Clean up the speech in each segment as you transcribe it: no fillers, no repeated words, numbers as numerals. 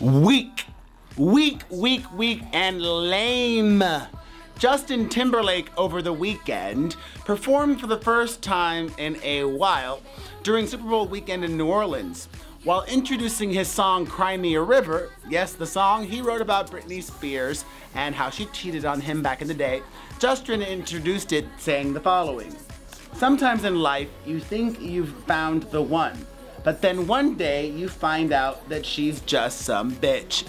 weak, and lame. Justin Timberlake over the weekend performed for the first time in a while during Super Bowl weekend in New Orleans while introducing his song Cry Me a River, yes, the song he wrote about Britney Spears and how she cheated on him back in the day. Justin introduced it saying the following: "Sometimes in life you think you've found the one, but then one day you find out that she's just some bitch."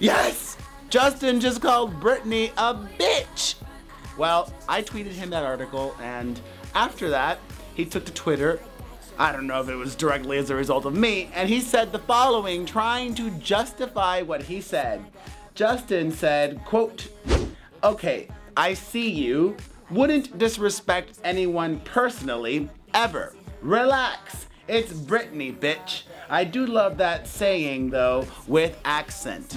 Yes! Justin just called Britney a bitch! Well, I tweeted him that article, and after that, he took to Twitter. I don't know if it was directly as a result of me, and he said the following, trying to justify what he said. Justin said, quote, "Okay, I see you. Wouldn't disrespect anyone personally, ever. Relax. It's Britney, bitch. I do love that saying, though, with accent."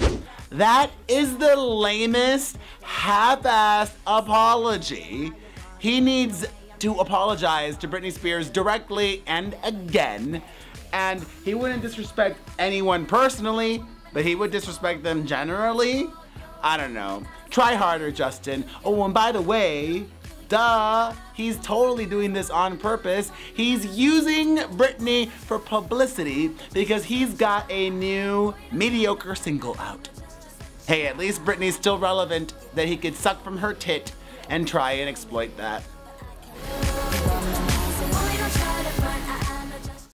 That is the lamest, half-assed apology. He needs to apologize to Britney Spears directly and again. And he wouldn't disrespect anyone personally, but he would disrespect them generally? I don't know. Try harder, Justin. Oh, and by the way, duh, he's totally doing this on purpose. He's using Britney for publicity because he's got a new mediocre single out. Hey, at least Britney's still relevant that he could suck from her tit and try and exploit that.